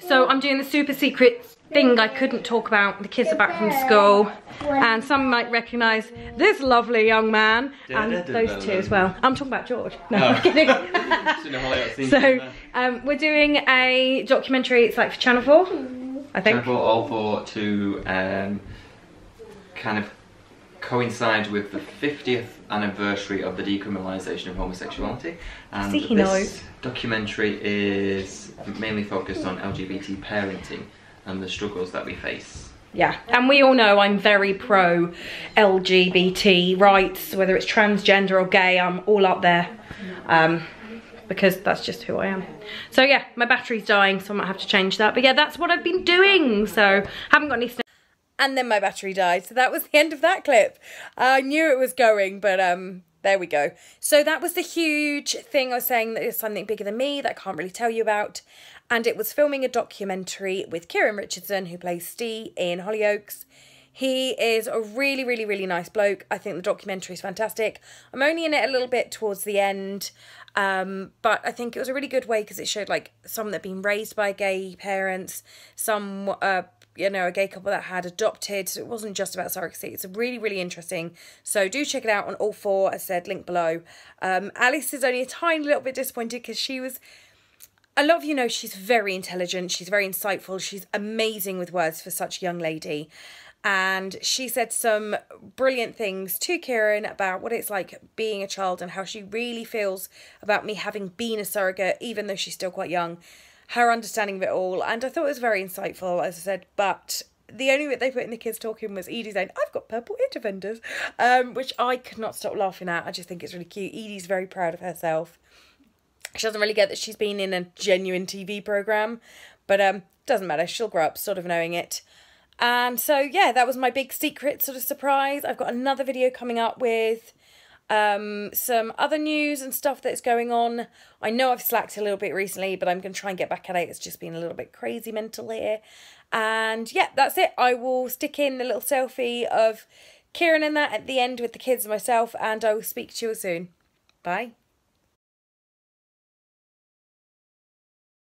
So I'm doing the super secret thing I couldn't talk about. The kids are back from school. And some might recognise this lovely young man and those two as well. I'm talking about George. No, I'm kidding. So we're doing a documentary. It's like for Channel 4, I think. Channel 4, All 4 to kind of coincide with the 50th anniversary of the decriminalisation of homosexuality. And see, he knows. Documentary is mainly focused on LGBT parenting and the struggles that we face. Yeah, and we all know I'm very pro LGBT rights, whether it's transgender or gay, I'm all up there because that's just who I am. So yeah, my battery's dying, so I might have to change that. But yeah, that's what I've been doing, so haven't got any snacks. And then my battery died, so that was the end of that clip. I knew it was going, but there we go. So that was the huge thing I was saying, that it's something bigger than me that I can't really tell you about. And it was filming a documentary with Kieron Richardson, who plays Ste in Hollyoaks. He is a really, really, really nice bloke. I think the documentary is fantastic. I'm only in it a little bit towards the end, but I think it was a really good way because it showed like some that have been raised by gay parents, some you know, a gay couple that had adopted. So it wasn't just about surrogacy. It's really, really interesting. So do check it out on All 4. As I said, link below. Alice is only a tiny little bit disappointed because she was... A lot of you know she's very intelligent. She's very insightful. She's amazing with words for such a young lady. And she said some brilliant things to Kieron about what it's like being a child and how she really feels about me having been a surrogate, even though she's still quite young. Her understanding of it all, and I thought it was very insightful, as I said, but the only bit they put in the kids talking was Edie saying, "I've got purple ear defenders," which I could not stop laughing at. I just think it's really cute. Edie's very proud of herself. She doesn't really get that she's been in a genuine TV programme, but doesn't matter. She'll grow up sort of knowing it. And so, yeah, that was my big secret sort of surprise. I've got another video coming up with... some other news and stuff that's going on. I know I've slacked a little bit recently, but I'm going to try and get back at it. It's just been a little bit crazy mental here. And yeah, that's it. I will stick in the little selfie of Kieron and that at the end with the kids and myself, and I will speak to you all soon. Bye.